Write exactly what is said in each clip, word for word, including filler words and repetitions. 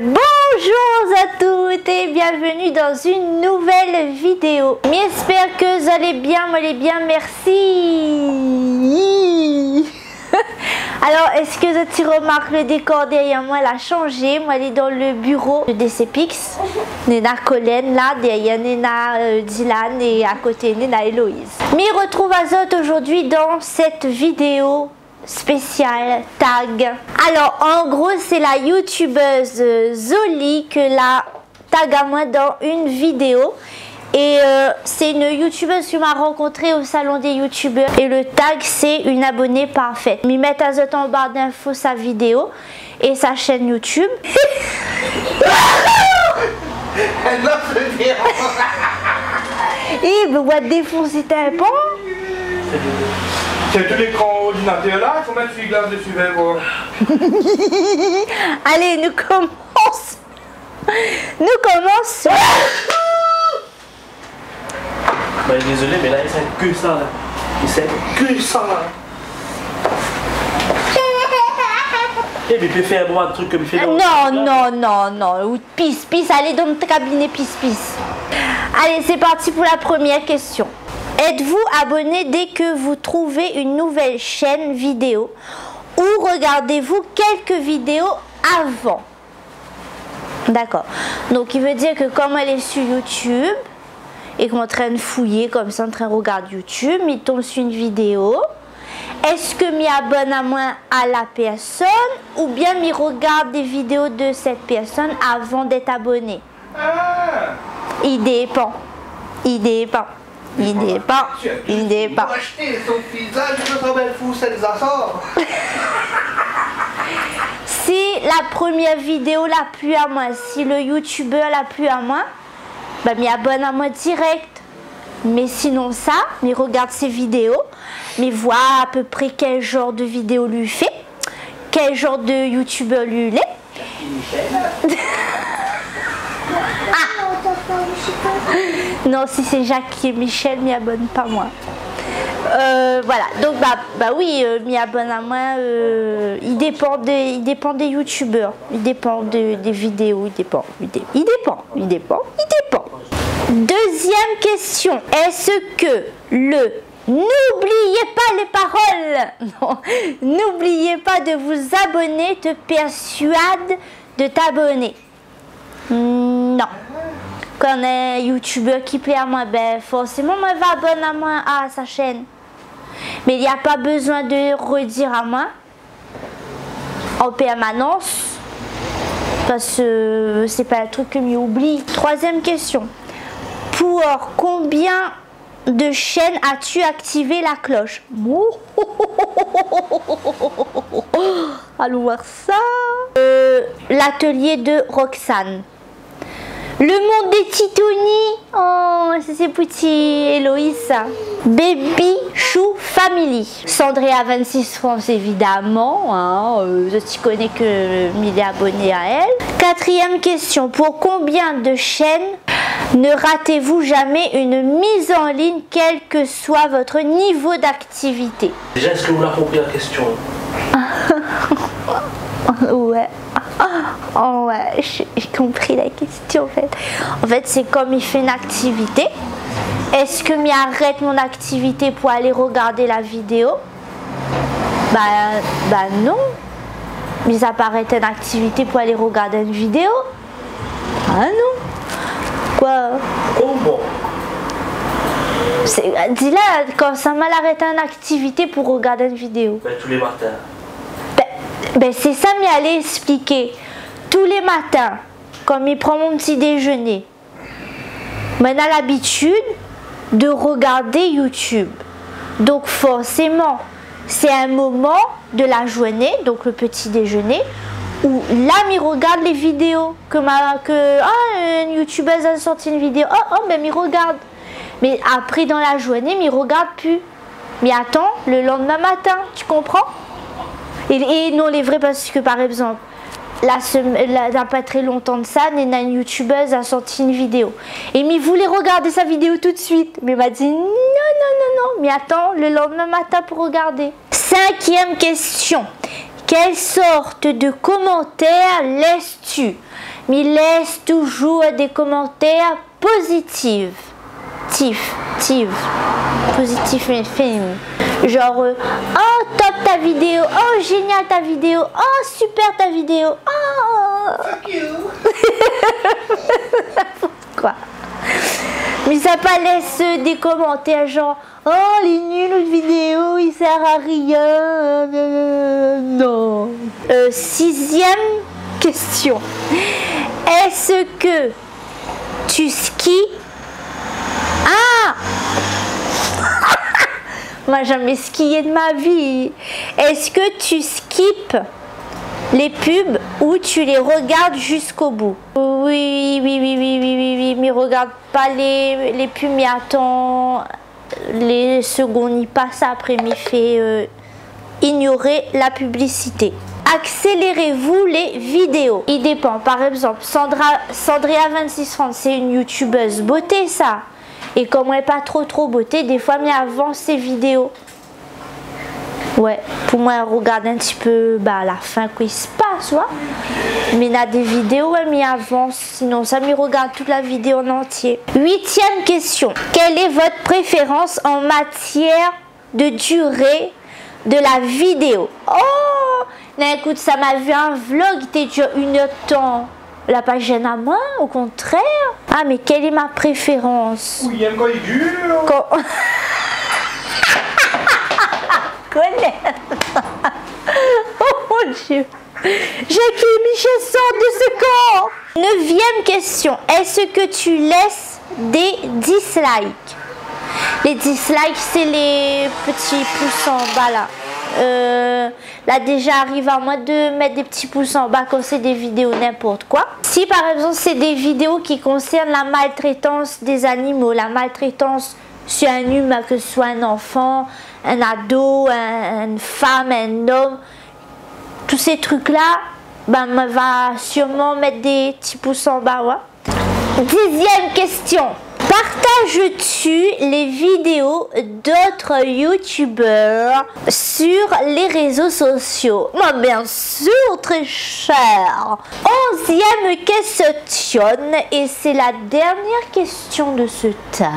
Bonjour à toutes et bienvenue dans une nouvelle vidéo. J'espère que vous allez bien, moi les bien, merci. Alors, est-ce que vous avez remarqué le décor derrière moi, elle a changé. Moi, elle est dans le bureau de D C P X. Nena Colin, là, derrière Nena euh, Dylan et à côté Nena Héloïse. Mais retrouve Azot aujourd'hui dans cette vidéo spécial tag. Alors en gros c'est la youtubeuse Zoli que la tag à moi dans une vidéo et euh, c'est une youtubeuse qui m'a rencontrée au salon des youtubeurs et le tag c'est une abonnée parfaite. M'y mettent à Azot en barre d'infos sa vidéo et sa chaîne YouTube. Et bah what the fuck c'était un pont. C'est tout l'écran ordinateur là, il faut mettre une glace dessus, voir. Allez, nous commençons. Nous commençons. Bah, désolé, mais là, il sert que ça. Là. Il sert que ça. Eh, mais il peut faire un truc comme il fait. Non, non, non, non. Pisse, pisse, allez dans notre cabinet, pisse, pisse. Allez, c'est parti pour la première question. Êtes-vous abonné dès que vous trouvez une nouvelle chaîne vidéo ou regardez-vous quelques vidéos avant? D'accord. Donc il veut dire que comme elle est sur YouTube et qu'on est en train de fouiller comme ça, en train de regarder YouTube, il tombe sur une vidéo. Est-ce que m'y abonne à moi à la personne ou bien m'y regarde des vidéos de cette personne avant d'être abonné? Il dépend. Il dépend. Il dépend, il dépend. Si la première vidéo l'a plu à moi, si le youtubeur l'a plu à moi, bah m'y abonne à moi direct. Mais sinon ça, m'y regarde ses vidéos, m'y voit à peu près quel genre de vidéo lui fait, quel genre de youtubeur lui l'est. Non, si c'est Jacques et Michel, m'y abonne pas moi. Euh, voilà, donc bah, bah oui, euh, m'y abonne à moi. Euh, il dépend des, il dépend des youtubeurs, il dépend de, des vidéos, il dépend, il dépend, il dépend, il dépend, il dépend. Deuxième question, est-ce que le n'oubliez pas les paroles, non, n'oubliez pas de vous abonner te persuade de t'abonner? Non. Quand on est youtubeur qui plaît à moi, ben forcément moi va abonner à moi à sa chaîne. Mais il n'y a pas besoin de redire à moi en permanence parce que c'est pas un truc que m'y oublie. Troisième question. Pour combien de chaînes as-tu activé la cloche? Allons voir ça. Euh, L'atelier de Roxane. Le monde des titounis. Oh, c'est petit Héloïse. Baby Chou Family. Cendré à vingt-six francs, évidemment. Hein, euh, je t'y connais que mille abonnés à elle. Quatrième question. Pour combien de chaînes ne ratez-vous jamais une mise en ligne, quel que soit votre niveau d'activité? Déjà, est-ce que vous l'avez compris la question? Ouais. Oh ouais, j'ai compris la question en fait. En fait, c'est comme il fait une activité. Est-ce que m'y arrête mon activité pour aller regarder la vidéo? Bah, bah non. Mais ça paraît une activité pour aller regarder une vidéo? Ah non. Quoi? Oh bon. Dis-là, quand ça m'a arrêté une activité pour regarder une vidéo? Bah, tous les matins. Ben c'est ça m'y allait expliquer. Tous les matins, quand il prend mon petit déjeuner, on a l'habitude de regarder YouTube. Donc forcément, c'est un moment de la journée, donc le petit déjeuner, où là, il regarde les vidéos. Que, ma, que oh, une youtubeuse a sorti une vidéo, oh, oh ben il regarde. Mais après, dans la journée, il ne regarde plus. Mais attends, le lendemain matin, tu comprends? Et, et non, les vrais, parce que par exemple, là, n'a pas très longtemps de ça, Nena, une youtubeuse, a sorti une vidéo. Et m'y voulait regarder sa vidéo tout de suite. Mais m'a dit non, non, non, non, mais attends, le lendemain matin pour regarder. Cinquième question. Quelle sorte de commentaires laisses-tu? Mais laisse toujours des commentaires positifs. Tif, tif, positif mais féminin. Genre, oh top ta vidéo, oh génial ta vidéo, oh super ta vidéo, oh. Fuck you. Quoi? Mais ça pas laisse des commentaires genre, oh les nuls notre vidéo, il sert à rien. Non. Euh, sixième question. Est-ce que tu skis? Ah! Moi jamais skié de ma vie. Est-ce que tu skippes les pubs ou tu les regardes jusqu'au bout? Oui, oui, oui, oui, oui, oui, oui, mais regarde pas les, les pubs, mais attends les secondes, il passe après, mais fait euh, ignorer la publicité. Accélérez-vous les vidéos? Il dépend. Par exemple, Sandra, Sandrea vingt-six trente, c'est une youtubeuse beauté, ça. Et comme elle n'est pas trop trop beauté, des fois, mais avant ses vidéos. Ouais, pour moi, elle regarde un petit peu bah, à la fin qu'il se passe, ouais. Mais elle a des vidéos, ouais, mais avant, sinon, ça me regarde toute la vidéo en entier. Huitième question. Quelle est votre préférence en matière de durée de la vidéo? Oh! Non, écoute, ça m'a vu un vlog, il était déjà une heure de temps. La page gêne à moi, au contraire. Ah, mais quelle est ma préférence? Oui, quand il dure. Quand... Oh mon Dieu. Jackie Michel sort de ce camp. Neuvième question. Est-ce que tu laisses des dislikes? Les dislikes, c'est les petits pouces en bas là. Euh, là déjà arrive à moi de mettre des petits pouces en bas quand c'est des vidéos n'importe quoi. Si par exemple c'est des vidéos qui concernent la maltraitance des animaux, la maltraitance sur un humain, que ce soit un enfant, un ado, un, une femme, un homme, tous ces trucs là, ben on va sûrement mettre des petits pouces en bas, ouais. Dixième question. Partages-tu les vidéos d'autres youtubeurs sur les réseaux sociaux? Moi, bien sûr, très cher. Onzième question, et c'est la dernière question de ce tag.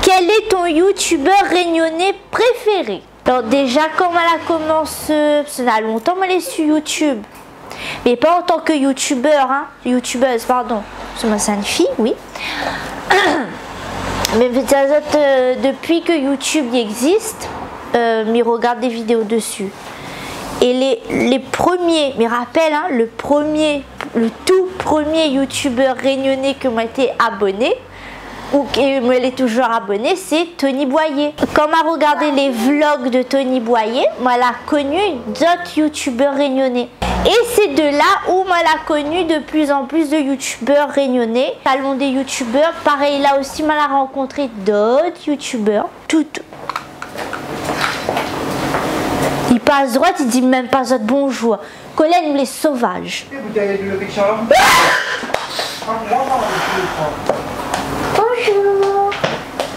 Quel est ton youtubeur réunionnais préféré? Alors déjà, quand elle a commencé, ça n'a longtemps qu'elle est sur YouTube. Mais pas en tant que youtubeur, hein, youtubeuse, pardon. C'est ma sainte fille, oui. Mais euh, depuis que YouTube existe, euh, mais regarde des vidéos dessus. Et les, les premiers, mais rappelle, hein, le premier, le tout premier youtubeur réunionnais que m'a été abonné, ou qui me l'est toujours abonné, c'est Tony Boyer. Quand m'a regardé les vlogs de Tony Boyer, moi l'a connu d'autres youtubeurs réunionnais. Et c'est de là où moi l'a connu de plus en plus de youtubeurs réunionnais. Salon des youtubeurs, pareil là aussi moi l'a rencontré d'autres youtubeurs. Tout, tout. Il passe droite, il dit même pas autre bonjour. Colin les sauvages. Bonjour.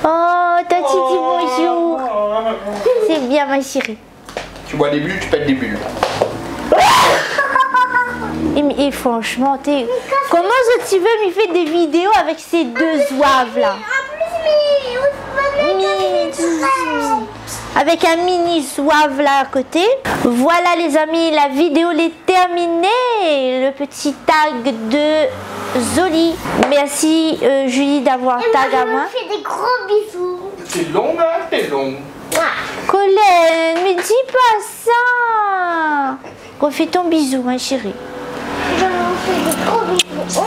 Oh, Tati dit bonjour. C'est bien ma chérie. Tu bois des bulles, tu pètes des bulles. Et, et franchement, t'es... Comment ça tu veux me faire des vidéos avec ces deux zouaves là? Avec un mini zouave là à côté. Voilà les amis, la vidéo est terminée. Le petit tag de Zoli. Merci euh, Julie d'avoir tag à moi. Je vous fais des gros bisous. C'est long hein, c'est long. Colin, mais dis pas ça. Refais ton bisou ma chérie. Je vous fais des gros bisous.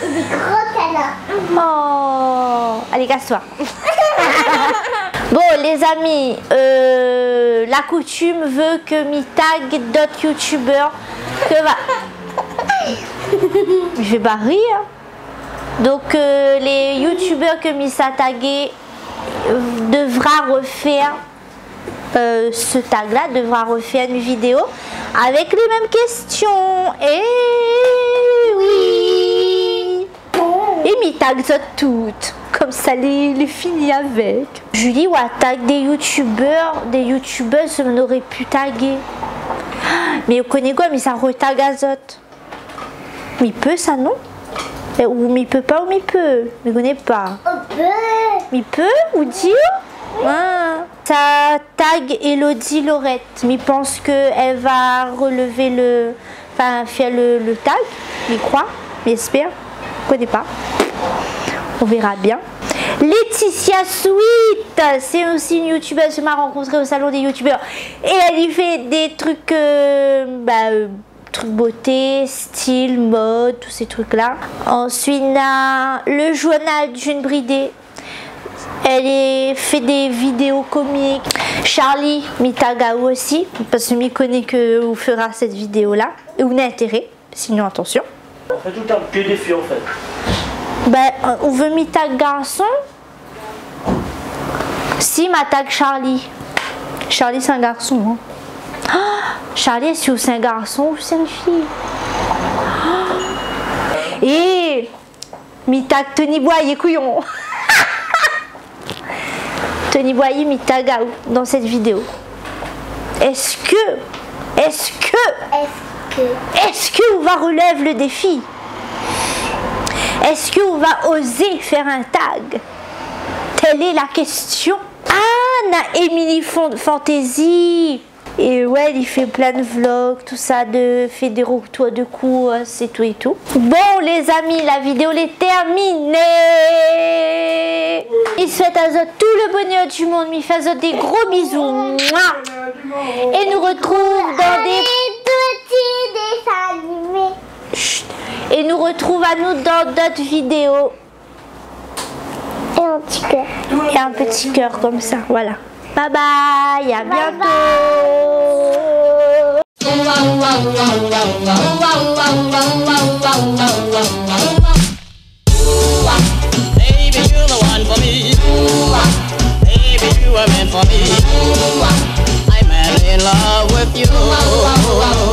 Des gros câlins. Oh. Allez, casse-toi. Bon les amis, euh, la coutume veut que m'y tag d'autres youtubeurs que va... Je vais pas rire. Donc euh, les youtubeurs que m'y s'est tagué euh, devra refaire euh, ce tag là, devra refaire une vidéo avec les mêmes questions. Et oui. Et mais tag ça toutes. Comme ça, les, les filles avec. Julie, ou ouais, tag des youtubeurs, des youtubeuses, on aurait pu taguer. Mais on connaît quoi, mais ça retague azote. Mais peut ça, non? Ou mais peut pas, ou mais peut. Mais on connaît pas. On peut. Mais peut, ou dire? Ah. Ça tag Elodie Lauret. Mais pense qu'elle va relever le. Enfin, faire le, le tag. Mais croit, mais espère. Je connais pas. On verra bien. Laetitia Sweet, c'est aussi une youtubeuse. Je m'a rencontrée au salon des youtubeurs. Et elle y fait des trucs. Euh, bah, euh, trucs beauté, style, mode, tous ces trucs-là. Ensuite, on a Le Journal d'une Bridée. Elle est, fait des vidéos comiques. Charlie m'y taga aussi, parce que je m'y connais que vous fera cette vidéo-là. Et on a intérêt, sinon attention. On fait tout le temps que des filles en fait. Ben, on veut m'y tag garçon. Si m'a tag Charlie. Charlie c'est un garçon. Hein. Ah, Charlie, est-ce que c'est un garçon ou c'est une fille? Ah. Et m'y tag Tony Boyer, couillon. Tony Boyer m'y tag dans cette vidéo. Est-ce que, est-ce que, est-ce que, est-ce qu'on va relever le défi? Est-ce qu'on va oser faire un tag? Telle est la question. Ah, na Emilie Fantaisies. Et ouais, il fait plein de vlogs, tout ça, de fait des retours de course et tout et tout. Bon les amis, la vidéo est terminée. Il souhaite à Zot tout le bonheur du monde, il fait à Zot des gros bisous. Mouah. Et nous retrouve dans des petits dessins animés. Chut. Et nous retrouve à nous dans d'autres vidéos. Et un petit cœur. Et un petit cœur comme ça, voilà. Bye bye, à bientôt. Baby, you are meant for me. I'm madly in love with you.